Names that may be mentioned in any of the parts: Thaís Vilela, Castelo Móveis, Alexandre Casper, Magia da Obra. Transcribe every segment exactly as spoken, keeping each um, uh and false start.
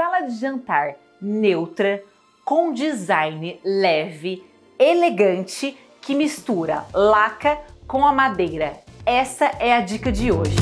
sala de jantar neutra, com design leve, elegante, que mistura laca com a madeira. Essa é a dica de hoje.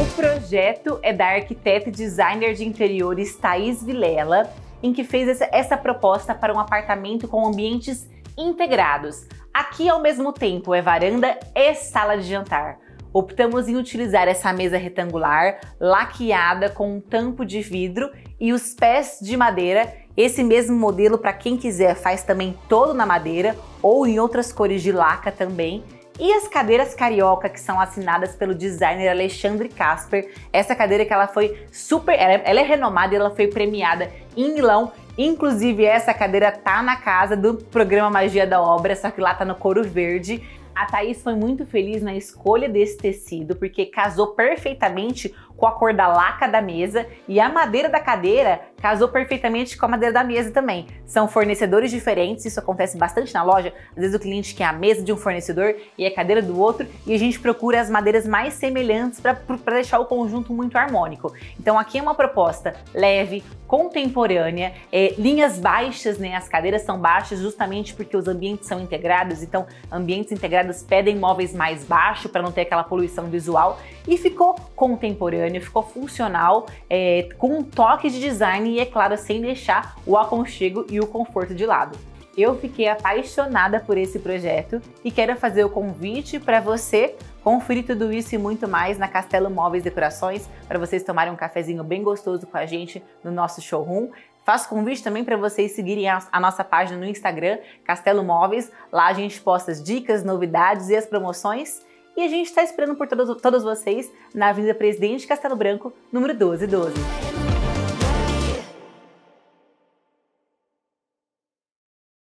O projeto é da arquiteta e designer de interiores Thaís Vilela, em que fez essa, essa proposta para um apartamento com ambientes integrados. Aqui, ao mesmo tempo, é varanda e sala de jantar. Optamos em utilizar essa mesa retangular, laqueada com um tampo de vidro e os pés de madeira. Esse mesmo modelo, para quem quiser, faz também todo na madeira ou em outras cores de laca também. E as cadeiras carioca, que são assinadas pelo designer Alexandre Casper. Essa cadeira que ela foi super... Ela, ela é renomada e ela foi premiada em Milão. Inclusive, essa cadeira tá na casa do programa Magia da Obra, só que lá tá no couro verde. A Thaís foi muito feliz na escolha desse tecido, porque casou perfeitamente com a cor da laca da mesa e a madeira da cadeira casou perfeitamente com a madeira da mesa também. São fornecedores diferentes, isso acontece bastante na loja. Às vezes o cliente quer a mesa de um fornecedor e a cadeira do outro, e a gente procura as madeiras mais semelhantes para deixar o conjunto muito harmônico. Então aqui é uma proposta leve, contemporânea, é, linhas baixas, né? As cadeiras são baixas justamente porque os ambientes são integrados, então ambientes integrados pedem móveis mais baixos para não ter aquela poluição visual, e ficou contemporâneo, ficou funcional, é, com um toque de design e, é claro, sem deixar o aconchego e o conforto de lado. Eu fiquei apaixonada por esse projeto e quero fazer o convite para você conferir tudo isso e muito mais na Castelo Móveis Decorações, para vocês tomarem um cafezinho bem gostoso com a gente no nosso showroom. Faço convite também para vocês seguirem a, a nossa página no Instagram, Castelo Móveis. Lá a gente posta as dicas, novidades e as promoções. E a gente está esperando por todos, todos vocês na Avenida Presidente Castelo Branco, número doze doze.